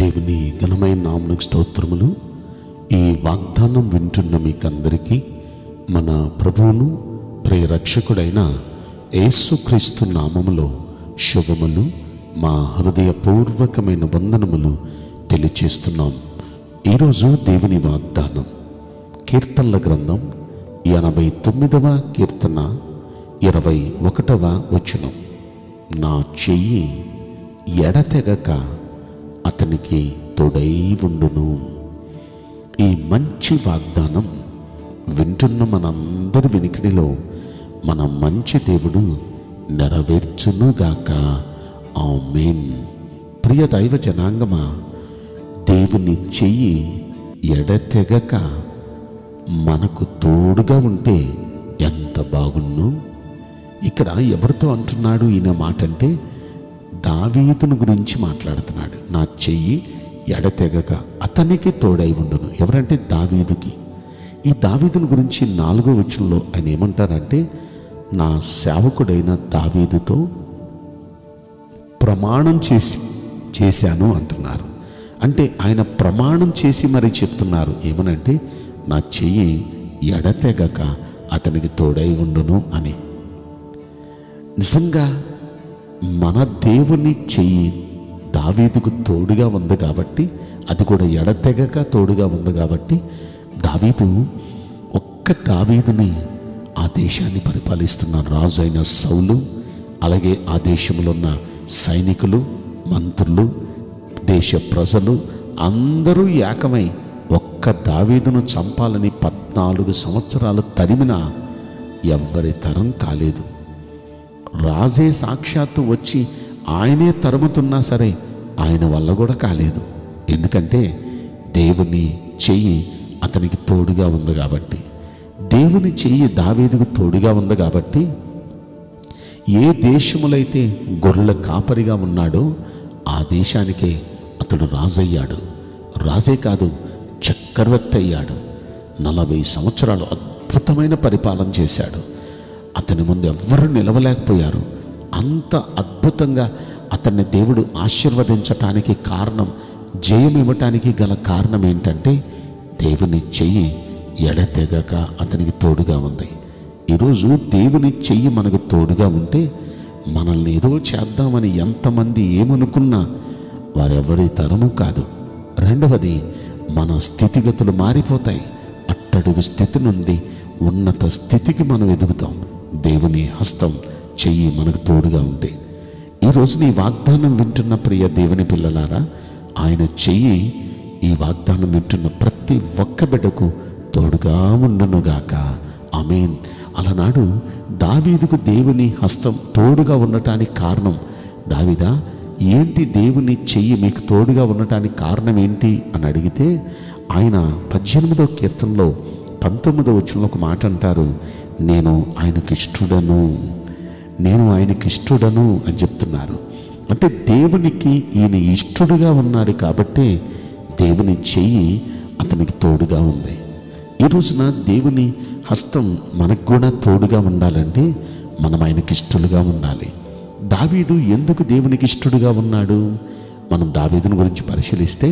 దేవుని ఘనమైన నామమునకు స్తోత్రములు। ఈ వాగ్దానం వింటున్న మీకందరికీ మన ప్రభువును ప్రియ రక్షకుడైన యేసుక్రీస్తు నామములో శుభములు, మా హృదయపూర్వకమైన వందనములు తెలియచేస్తున్నాం। ఈరోజు దేవుని వాగ్దానం కీర్తనల గ్రంథం 89వ కీర్తన 21వ వచనం, నా చెయ్యి ఎడతెగక అతనికి తోడై ఉండును। ఈ మంచి వాగ్దానం వింటున్న మనందరి వినికిడిలో మన మంచి దేవుడు నెరవేర్చునుగాక, ఆమేన్। ప్రియ దైవ జనాంగమా, దేవుని చెయ్యి ఎడతెగక మనకు తోడుగా ఉంటే ఎంత బాగుండు। ఇక్కడ ఎవరితో అంటున్నాడు ఈయన మాట అంటే, దావీదును గురించి మాట్లాడుతున్నాడు। నా చెయ్యి ఎడతెగక అతనికి తోడై ఉండును, ఎవరంటే దావీదుకి। ఈ దావీదుని గురించి 4వ వచనంలో ఆయన ఏమంటారంటే, నా సేవకుడైన దావీదుతో ప్రమాణం చేశాను అంటున్నారు। అంటే ఆయన ప్రమాణం చేసి మరీ చెప్తున్నారు ఏమనంటే, నా చెయ్యి ఎడతెగక అతనికి తోడై ఉండును అని। నిజంగా మన దేవుని చెయ్యి దావీదుకు తోడుగా ఉంది కాబట్టి, అది కూడా ఎడతెగక తోడుగా ఉంది కాబట్టి, దావీదు ఒక్క దావీదుని ఆ దేశాన్ని పరిపాలిస్తున్న రాజు అయిన సౌలు, అలాగే ఆ దేశంలో ఉన్న సైనికులు, మంత్రులు, దేశ ప్రజలు అందరూ ఏకమై ఒక్క దావీదును చంపాలని 14 సంవత్సరాలు తరిమినా ఎవ్వరి తరం కాలేదు। రాజే సాక్షాత్తు వచ్చి ఆయనే తరుముతున్నా సరే ఆయన వల్ల కూడా కాలేదు, ఎందుకంటే దేవుని చెయ్యి అతనికి తోడుగా ఉంది కాబట్టి। దేవుని చెయ్యి దావీదుకు తోడుగా ఉంది కాబట్టి, ఏ దేశములైతే గొర్రెల కాపరిగా ఉన్నాడో ఆ దేశానికే అతడు రాజయ్యాడు। రాజే కాదు, చక్రవర్తి అయ్యాడు। 40 సంవత్సరాలు అద్భుతమైన పరిపాలన చేశాడు। అతని ముందు ఎవ్వరూ నిలవలేకపోయారు। అంత అద్భుతంగా అతన్ని దేవుడు ఆశీర్వదించటానికి కారణం, జయం ఇవ్వటానికి గల కారణం ఏంటంటే, దేవుని చెయ్యి ఎడతెగక అతనికి తోడుగా ఉంది। ఈరోజు దేవుని చెయ్యి మనకు తోడుగా ఉంటే, మనల్ని ఏదో చేద్దామని ఎంతమంది ఏమనుకున్నా వారెవరి తరము కాదు। రెండవది, మన స్థితిగతులు మారిపోతాయి। అట్టడుగు స్థితి నుండి ఉన్నత స్థితికి మనం ఎదుగుతాం దేవుని హస్తం చెయ్యి మనకు తోడుగా ఉంటే। ఈరోజు నీ వాగ్దానం వింటున్న ప్రియ దేవుని పిల్లలారా, ఆయన చెయ్యి ఈ వాగ్దానం వింటున్న ప్రతి ఒక్క బిడ్డకు తోడుగా ఉండునుగాక, ఆమేన్। అలనాడు దావీదుకు దేవుని హస్తం తోడుగా ఉండటానికి కారణం, దావీదా ఏంటి దేవుని చెయ్యి మీకు తోడుగా ఉండటానికి కారణం ఏంటి అని అడిగితే, ఆయన 18వ కీర్తనలో 19వ వచనంలో ఒక మాట అంటారు, నేను ఆయనకిష్టుడను, నేను ఆయనకిష్టుడను అని చెప్తున్నారు। అంటే దేవునికి ఈయన ఇష్టడుగా ఉన్నాడు కాబట్టి దేవుని చెయ్యి అతనికి తోడుగా ఉంది। ఈ రోజున దేవుని హస్తం మనకు కూడా తోడుగా ఉండాలంటే మనం ఆయనకి ఇష్టలుగా ఉండాలి। దావీదు ఎందుకు దేవునికి ఇష్టడుగా ఉన్నాడు? మనం దావీదుని గురించి పరిశీలిస్తే,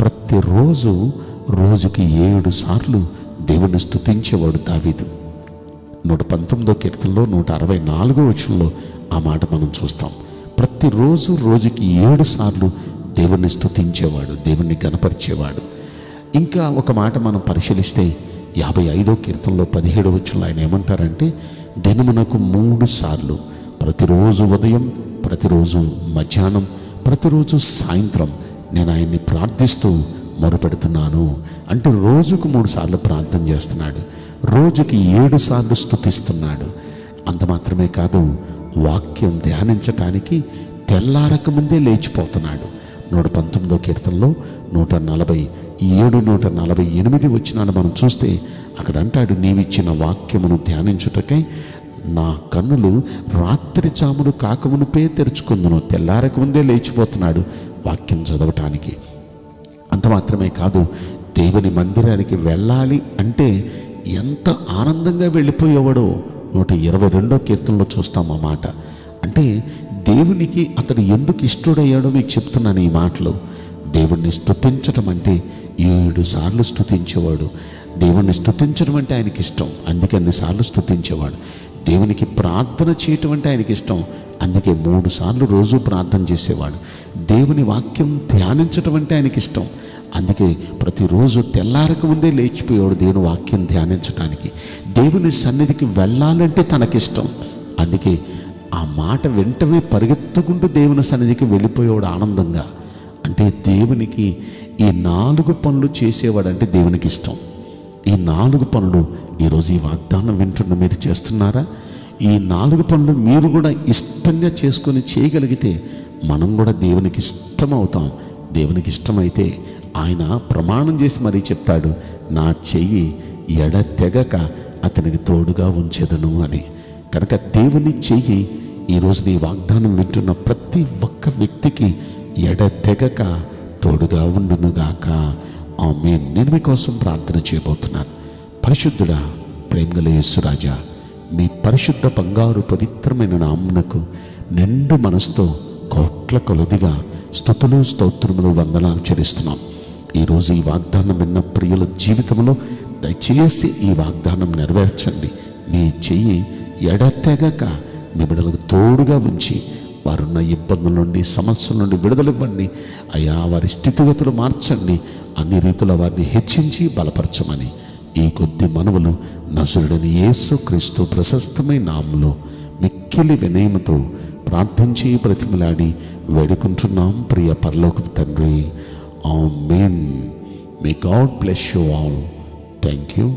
ప్రతిరోజు రోజుకి 7 సార్లు దేవుణ్ణి స్తుతించేవాడు దావీదు। 119వ కీర్తనలో 164వ వచనంలో ఆ మాట మనం చూస్తాం। ప్రతిరోజు రోజుకి 7 సార్లు దేవుణ్ణి స్తుతించేవాడు, దేవుణ్ణి గణపరిచేవాడు। ఇంకా ఒక మాట మనం పరిశీలిస్తే, 55వ కీర్తనలో 17వ వచనంలో ఆయన ఏమంటారంటే, దినమునకు 3 సార్లు, ప్రతిరోజు ఉదయం, ప్రతిరోజు మధ్యాహ్నం, ప్రతిరోజు సాయంత్రం నేను ఆయన్ని ప్రార్థిస్తూ మొరపెడుతున్నాను అంటే, రోజుకు 3 సార్లు ప్రార్థన చేస్తున్నాడు, రోజుకి 7 సార్లు స్తుతిస్తున్నాడు। అంత మాత్రమే కాదు, వాక్యం ధ్యానించటానికి తెల్లారక ముందే లేచిపోతున్నాడు। 119వ కీర్తనలో 147 148 వచనాలు మనం చూస్తే అక్కడ అంటాడు, నీవిచ్చిన వాక్యమును ధ్యానించుటకై నా కన్నులు రాత్రి జామును కాకమునుపే తెరుచుకుందును। తెల్లారక ముందే లేచిపోతున్నాడు వాక్యం చదవటానికి। అంత మాత్రమే కాదు, దేవుని మందిరానికి వెళ్ళాలి అంటే ఎంత ఆనందంగా వెళ్ళిపోయేవాడో 122వ కీర్తనలో చూస్తాం ఆ మాట। అంటే దేవునికి అతడు ఎందుకు ఇష్టడయ్యాడో మీకు చెప్తున్నాను ఈ మాటలు। దేవుణ్ణి స్తుతించడం అంటే 7 సార్లు స్తుతించేవాడు. దేవుణ్ణి స్తుతించడం అంటే ఆయనకి ఇష్టం, అందుకే అన్నిసార్లు స్తుతించేవాడు. దేవునికి ప్రార్థన చేయటం అంటే ఆయనకి ఇష్టం, అందుకే 3 సార్లు రోజు ప్రార్థన చేసేవాడు. దేవుని వాక్యం ధ్యానించడం అంటే ఆయనకి ఇష్టం, అందుకే ప్రతిరోజు తెల్లారక ముందే లేచిపోయాడు దేవుని వాక్యం ధ్యానించడానికి. దేవుని సన్నిధికి వెళ్ళాలంటే తనకిష్టం, అందుకే ఆ మాట వెంటనే పరిగెత్తుకుంటూ దేవుని సన్నిధికి వెళ్ళిపోయాడు ఆనందంగా. అంటే దేవునికి ఈ 4 పనులు చేసేవాడంటే దేవునికి ఇష్టం. ఈ 4 పనులు ఈరోజు ఈ వాగ్దానం వింటున్న మీరు చేస్తున్నారా? ఈ 4 పనులు మీరు కూడా ఇష్టంగా చేసుకొని చేయగలిగితే మనం కూడా దేవునికి ఇష్టం అవుతాం. దేవునికి ఇష్టమైతే ఆయన ప్రమాణం చేసి మరీ చెప్తాడు, నా చెయ్యి ఎడతెగక అతనికి తోడుగా ఉంచెదను అని. కనుక దేవుని చెయ్యి ఈరోజు నీ వాగ్దానం వింటున్న ప్రతి ఒక్క వ్యక్తికి ఎడతెగక తోడుగా ఉండునుగాక. ఆమేన్. నేను మీకోసం ప్రార్థన చేయబోతున్నాను. పరిశుద్ధుడా, ప్రేమగల యేసురాజా, మీ పరిశుద్ధ బంగారు పవిత్రమైన నామమునకు నిండు మనసుతో కోట్ల కొలదిగా స్తుతులు స్తోత్రములు వందనాలు చెల్లిస్తున్నాం. ఈరోజు ఈ వాగ్దానం విన్న ప్రియుల జీవితంలో దయచేసి ఈ వాగ్దానం నెరవేర్చండి. మీ చెయ్యి ఎడతెగక మీ బిడ్డలకు తోడుగా ఉంచి వారున్న ఇబ్బందుల నుండి సమస్యల నుండి విడుదలివ్వండి అయ్యా. వారి స్థితిగతులు మార్చండి, అన్ని రీతుల వారిని హెచ్చించి బలపరచమని ఈ కొద్ది మనవులు నజరుడని యేసు క్రీస్తు ప్రశస్తమైన నామములో మిక్కిలి వినయముతో ప్రార్థించి ప్రతిమలాడి వేడుకుంటున్నాం ప్రియ పరలోకపు తండ్రి. Amen. May God bless you all. Thank you.